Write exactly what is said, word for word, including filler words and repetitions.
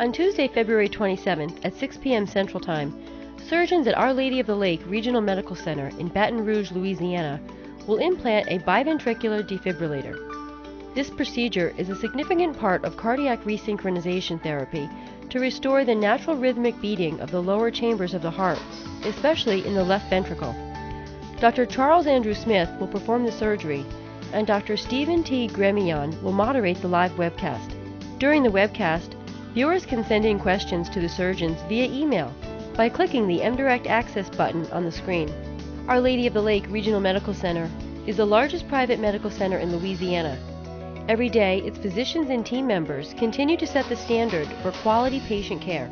On Tuesday, February twenty-seventh at six p m Central Time, surgeons at Our Lady of the Lake Regional Medical Center in Baton Rouge, Louisiana, will implant a biventricular defibrillator. This procedure is a significant part of cardiac resynchronization therapy to restore the natural rhythmic beating of the lower chambers of the heart, especially in the left ventricle. Doctor Charles Andrew Smith will perform the surgery, and Doctor Stephen T. Gremillon will moderate the live webcast. During the webcast, viewers can send in questions to the surgeons via email by clicking the M Direct Access button on the screen. Our Lady of the Lake Regional Medical Center is the largest private medical center in Louisiana. Every day, its physicians and team members continue to set the standard for quality patient care.